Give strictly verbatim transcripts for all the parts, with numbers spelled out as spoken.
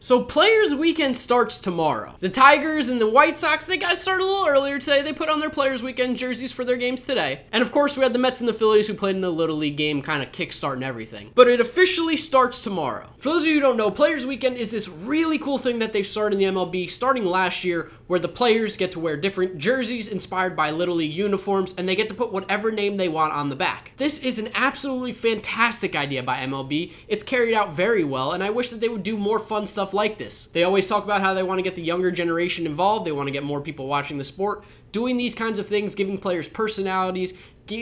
So Players Weekend starts tomorrow. The Tigers and the White Sox, they got to start a little earlier today. They put on their Players Weekend jerseys for their games today. And of course, we had the Mets and the Phillies who played in the Little League game, kind of kickstarting everything. But it officially starts tomorrow. For those of you who don't know, Players Weekend is this really cool thing that they've started in the M L B starting last year, where the players get to wear different jerseys inspired by Little League uniforms, and they get to put whatever name they want on the back. This is an absolutely fantastic idea by M L B. It's carried out very well, and I wish that they would do more fun stuff like this. They always talk about how they want to get the younger generation involved. They want to get more people watching the sport, doing these kinds of things, giving players personalities,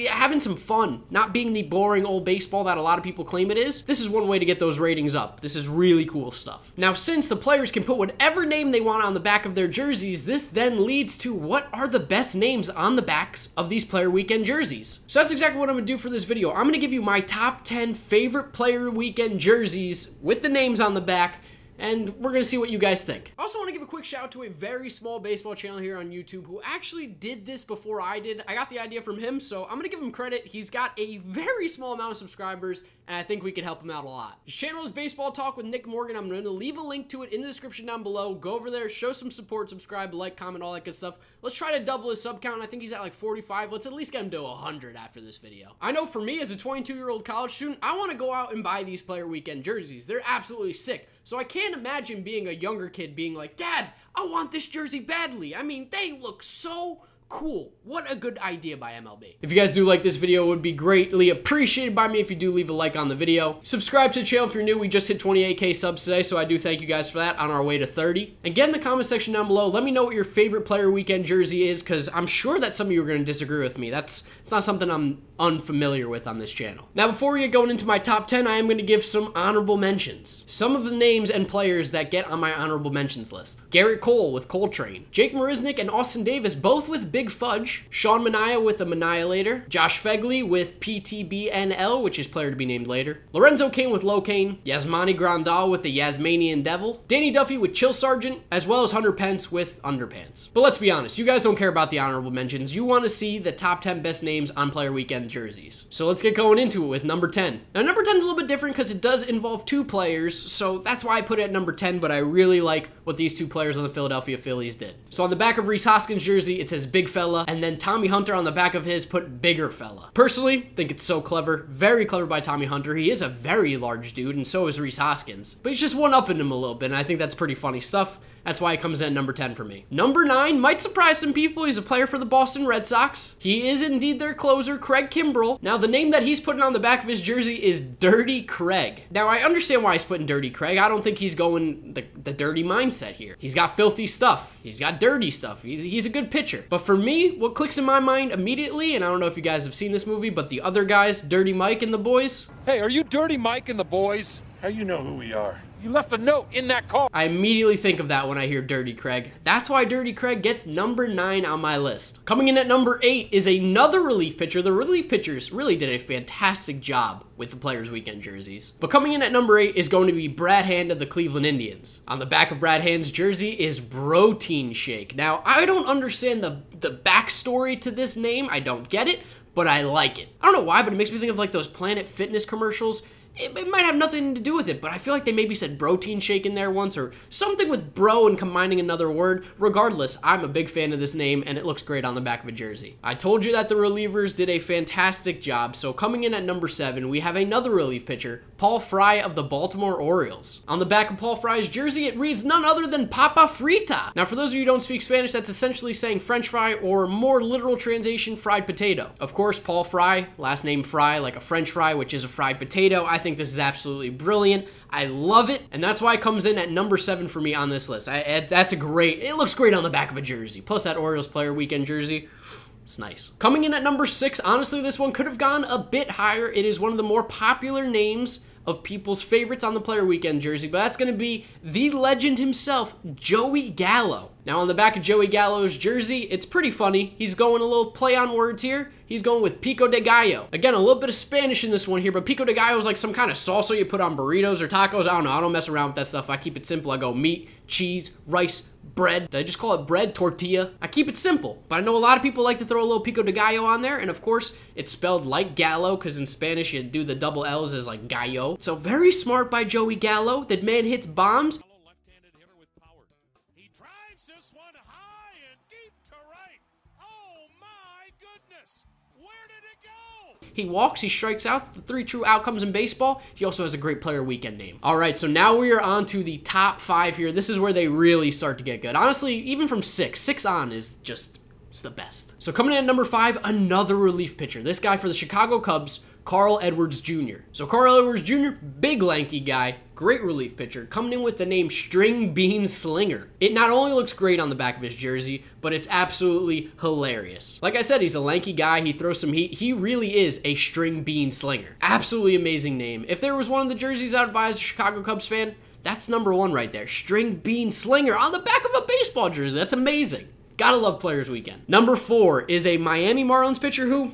having some fun, not being the boring old baseball that a lot of people claim it is. This is one way to get those ratings up. This is really cool stuff. Now, since the players can put whatever name they want on the back of their jerseys, this then leads to what are the best names on the backs of these Player Weekend jerseys. So that's exactly what I'm gonna do for this video. I'm gonna give you my top ten favorite Player Weekend jerseys with the names on the back, and we're gonna see what you guys think. I also wanna give a quick shout out to a very small baseball channel here on YouTube who actually did this before I did. I got the idea from him, so I'm gonna give him credit. He's got a very small amount of subscribers, and I think we could help him out a lot. His channel is Baseball Talk with Nick Morgan. I'm gonna leave a link to it in the description down below. Go over there, show some support, subscribe, like, comment, all that good stuff. Let's try to double his sub count. I think he's at like forty-five. Let's at least get him to one hundred after this video. I know for me as a twenty-two-year-old college student, I wanna go out and buy these Player Weekend jerseys. They're absolutely sick. So I can't imagine being a younger kid being like, Dad, I want this jersey badly. I mean, they look so cool. What a good idea by M L B. If you guys do like this video, it would be greatly appreciated by me if you do leave a like on the video. Subscribe to the channel if you're new. We just hit twenty-eight K subs today, so I do thank you guys for that, on our way to thirty. And get in the comment section down below. Let me know what your favorite Player Weekend jersey is, because I'm sure that some of you are going to disagree with me. That's it's not something I'm unfamiliar with on this channel. Now, before we get going into my top ten, I am going to give some honorable mentions. Some of the names and players that get on my honorable mentions list. Garrett Cole with Coltrane. Jake Marisnyk and Austin Davis, both with Big Fudge. Sean Minaya with a Minayalator. Josh Fegley with P T B N L, which is player to be named later. Lorenzo Cain with Locaine. Yasmani Grandal with the Yasmanian Devil. Danny Duffy with Chill Sergeant, as well as Hunter Pence with Underpants. But let's be honest, you guys don't care about the honorable mentions. You want to see the top ten best names on Player Weekend jerseys. So let's get going into it with number ten. Now, number ten is a little bit different because it does involve two players, so that's why I put it at number ten, but I really like what these two players on the Philadelphia Phillies did. So on the back of Rhys Hoskins' jersey, it says Big Fella, and then Tommy Hunter on the back of his put Bigger Fella. Personally, think it's so clever. Very clever by Tommy Hunter. He is a very large dude, and so is Rhys Hoskins. But he's just one-upping him a little bit, and I think that's pretty funny stuff. That's why it comes in at number ten for me. Number nine might surprise some people. He's a player for the Boston Red Sox. He is indeed their closer, Craig Kimbrell. Now, the name that he's putting on the back of his jersey is Dirty Craig. Now, I understand why he's putting Dirty Craig. I don't think he's going the, the dirty mindset here. He's got filthy stuff. He's got dirty stuff. He's, he's a good pitcher. But for me, what clicks in my mind immediately, and I don't know if you guys have seen this movie, but the other guys, Dirty Mike and the boys. Hey, are you Dirty Mike and the boys? How you know who we are? You left a note in that call. I immediately think of that when I hear Dirty Craig. That's why Dirty Craig gets number nine on my list. Coming in at number eight is another relief pitcher. The relief pitchers really did a fantastic job with the Players Weekend jerseys. But coming in at number eight is going to be Brad Hand of the Cleveland Indians. On the back of Brad Hand's jersey is Protein Shake. Now, I don't understand the, the backstory to this name. I don't get it, but I like it. I don't know why, but it makes me think of like those Planet Fitness commercials. It might have nothing to do with it, but I feel like they maybe said protein shake in there once or something with bro and combining another word. Regardless, I'm a big fan of this name, and it looks great on the back of a jersey. I told you that the relievers did a fantastic job, so coming in at number seven, we have another relief pitcher, Paul Fry of the Baltimore Orioles. On the back of Paul Fry's jersey, it reads none other than Papa Frita. Now, for those of you who don't speak Spanish, that's essentially saying French fry, or more literal translation, fried potato. Of course, Paul Fry, last name Fry, like a French fry, which is a fried potato. I think I think this is absolutely brilliant. I love it, and that's why it comes in at number seven for me on this list. I, I, that's a great, it looks great on the back of a jersey. Plus that Orioles Player Weekend jersey, it's nice. Coming in at number six, honestly, this one could have gone a bit higher. It is one of the more popular names of people's favorites on the Player Weekend jersey, but that's gonna be the legend himself, Joey Gallo. Now, on the back of Joey Gallo's jersey, it's pretty funny. He's going a little play on words here. He's going with pico de gallo. Again, a little bit of Spanish in this one here, but pico de gallo is like some kind of salsa you put on burritos or tacos. I don't know. I don't mess around with that stuff. I keep it simple. I go meat, cheese, rice, bread. Did I just call it bread? Tortilla. I keep it simple, but I know a lot of people like to throw a little pico de gallo on there, and of course, it's spelled like Gallo, because in Spanish, you do the double L's as like gallo. So very smart by Joey Gallo. That man hits bombs. he walks, he strikes out. The three true outcomes in baseball. He also has a great player weekend name. All right, so now we are on to the top five here. This is where they really start to get good. Honestly, even from six, six on is just it's the best. So coming in at number five, another relief pitcher. This guy for the Chicago Cubs, Carl Edwards Junior So Carl Edwards Junior, big lanky guy, great relief pitcher, coming in with the name String Bean Slinger. It not only looks great on the back of his jersey, but it's absolutely hilarious. Like I said, he's a lanky guy. He throws some heat. He really is a string bean slinger. Absolutely amazing name. If there was one of the jerseys I'd buy as a Chicago Cubs fan, that's number one right there. String Bean Slinger on the back of a baseball jersey. That's amazing. Gotta love Players Weekend. Number four is a Miami Marlins pitcher who,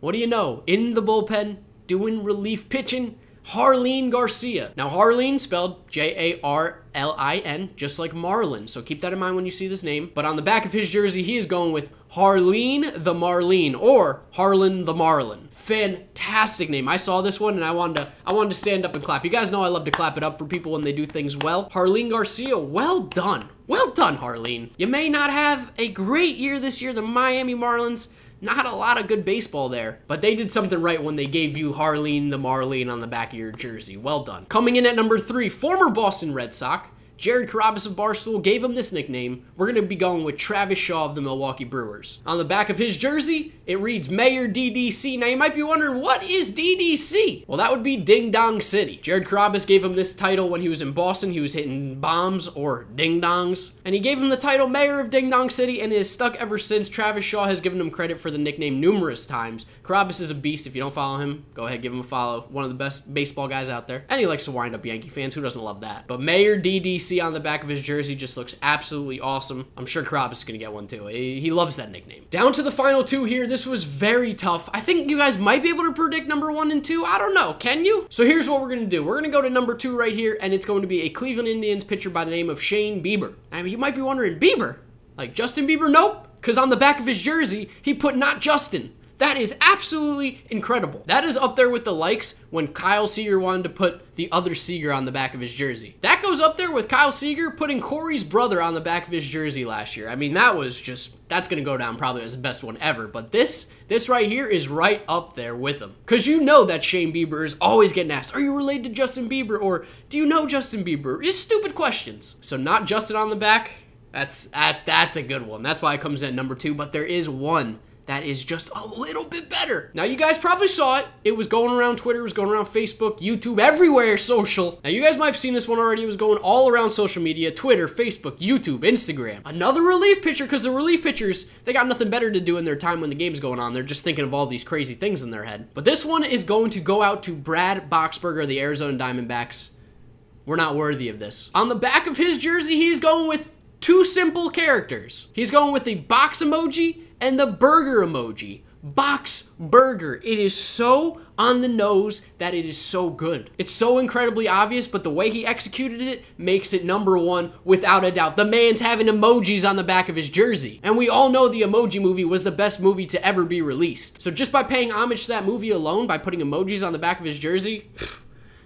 what do you know, in the bullpen, doing relief pitching, Jarlín Garcia. Now, Jarlín spelled J A R L I N, just like Marlin, so keep that in mind when you see this name. But on the back of his jersey, he is going with Jarlín the Marlin, or Jarlín the Marlin. Fantastic name. I saw this one, and I wanted to I wanted to stand up and clap. You guys know I love to clap it up for people when they do things well. Jarlín Garcia, well done. Well done, Jarlín. You may not have a great year this year, the Miami Marlins. Not a lot of good baseball there, but they did something right when they gave you Jarlín the Marlin on the back of your jersey. Well done. Coming in at number three, former Boston Red Sox, Jared Carabas of Barstool gave him this nickname. We're going to be going with Travis Shaw of the Milwaukee Brewers. On the back of his jersey, it reads Mayor D D C. Now, you might be wondering, what is D D C? Well, that would be Ding Dong City. Jared Carabas gave him this title when he was in Boston. He was hitting bombs or ding-dongs, and he gave him the title Mayor of Ding Dong City, and it has stuck ever since. Travis Shaw has given him credit for the nickname numerous times. Carabas is a beast. If you don't follow him, go ahead, give him a follow. One of the best baseball guys out there, and he likes to wind up Yankee fans. Who doesn't love that? But Mayor D D C on the back of his jersey just looks absolutely awesome. I'm sure Carabas is going to get one too. He loves that nickname. Down to the final two here. This was very tough. I think you guys might be able to predict number one and two. I don't know. Can you? So here's what we're going to do. We're going to go to number two right here, and it's going to be a Cleveland Indians pitcher by the name of Shane Bieber. I mean, you might be wondering, Bieber? Like Justin Bieber? Nope. Because on the back of his jersey, he put not Justin. That is absolutely incredible. That is up there with the likes when Kyle Seager wanted to put the other Seager on the back of his jersey. That goes up there with Kyle Seager putting Corey's brother on the back of his jersey last year. I mean, that was just, that's going to go down probably as the best one ever. But this, this right here is right up there with him. Because you know that Shane Bieber is always getting asked, are you related to Justin Bieber? Or do you know Justin Bieber? It's stupid questions. So not Justin on the back. That's, that, that's a good one. That's why it comes in number two. But there is one that is just a little bit better. Now, you guys probably saw it. It was going around Twitter. It was going around Facebook, YouTube, everywhere social. Now, you guys might have seen this one already. It was going all around social media, Twitter, Facebook, YouTube, Instagram. Another relief pitcher, because the relief pitchers, they got nothing better to do in their time when the game's going on. They're just thinking of all these crazy things in their head. But this one is going to go out to Brad Boxberger of the Arizona Diamondbacks. We're not worthy of this. On the back of his jersey, he's going with two simple characters. He's going with the box emoji and the burger emoji. Boxberger. It is so on the nose that it is so good. It's so incredibly obvious, but the way he executed it makes it number one without a doubt. The man's having emojis on the back of his jersey. And we all know the Emoji Movie was the best movie to ever be released. So just by paying homage to that movie alone, by putting emojis on the back of his jersey,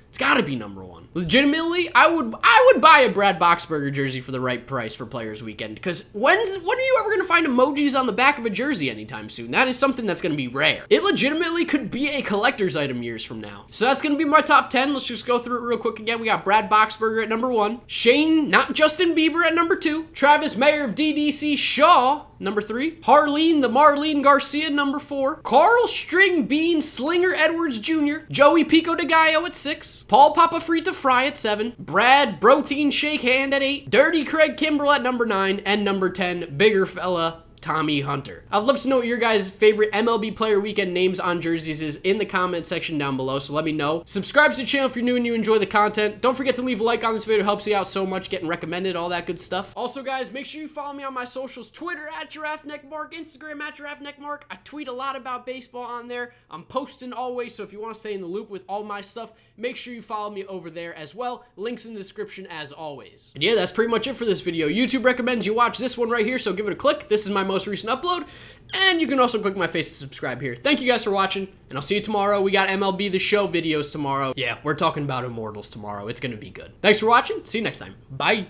it's gotta be number one. Legitimately, I would I would buy a Brad Boxberger jersey for the right price for Players Weekend, because when's when are you ever gonna find emojis on the back of a jersey anytime soon? That is something that's gonna be rare. It legitimately could be a collector's item years from now. So that's gonna be my top ten. Let's just go through it real quick again. We got Brad Boxberger at number one, Shane, not Justin Bieber, at number two, Travis Mayer of D D C, Shaw, number three, Jarlín the Marlin Garcia, number four, Carl String Bean Slinger Edwards Junior, Joey Pico de Gallo at six, Paul Papa Frita Fry at seven, Brad Protein Shake Hand at eight, Dirty Craig Kimbrell at number nine, and number ten, bigger fella Tommy Hunter. I'd love to know what your guys' favorite M L B Player Weekend names on jerseys is in the comment section down below, so let me know. Subscribe to the channel if you're new and you enjoy the content. Don't forget to leave a like on this video. It helps you out so much, getting recommended, all that good stuff. Also, guys, make sure you follow me on my socials, Twitter at GiraffeNeckMarc, Instagram at GiraffeNeckMarc. I tweet a lot about baseball on there. I'm posting always, so if you want to stay in the loop with all my stuff, make sure you follow me over there as well. Links in the description as always. And yeah, that's pretty much it for this video. YouTube recommends you watch this one right here, so give it a click. This is my most most recent upload, and you can also click my face to subscribe here. Thank you guys for watching, and I'll see you tomorrow. We got M L B The Show videos tomorrow. Yeah, we're talking about Immortals tomorrow. It's gonna be good. Thanks for watching. See you next time. Bye.